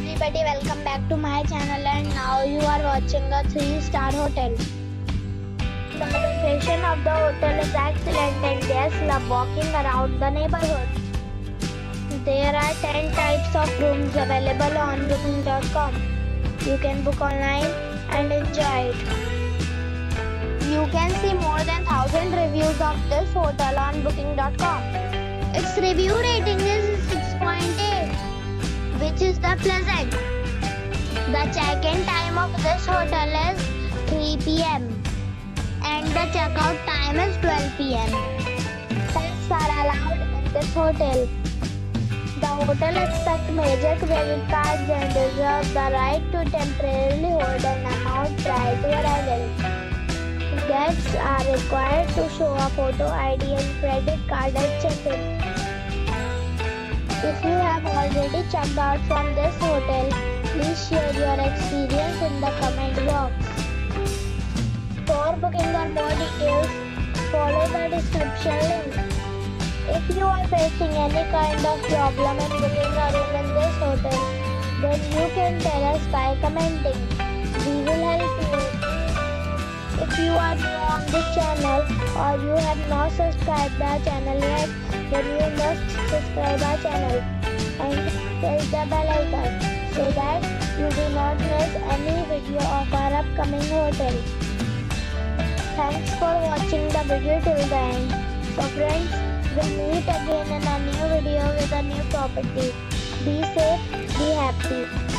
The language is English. everybody, welcome back to my channel, and now you are watching a 3-star hotel. The location of the hotel is excellent and guests love walking around the neighborhood. There are 10 types of rooms available on Booking.com. You can book online and enjoy it. You can see more than 1,000 reviews of this hotel on Booking.com. Its review rating is 6.8, which is the pleasant. The check-in time of this hotel is 3 p.m. and the check-out time is 12 p.m. Pets are allowed in this hotel. The hotel accepts major credit cards and reserves the right to temporarily hold an amount prior to arrival. Guests are required to show a photo ID and credit card at check-in. If you have already checked out from this hotel, please share your experience in the comment box. For booking or more details, follow the description link. If you are facing any kind of problem in booking a room in this hotel, then you can tell us by commenting. We will help you. If you are new on this channel or you have not subscribed our channel yet, then you must subscribe our channel and press the bell icon so that you do not miss any video of our upcoming hotel. Thanks for watching the video till the end. So friends, we'll meet again in a new video with a new property. Be safe, be happy.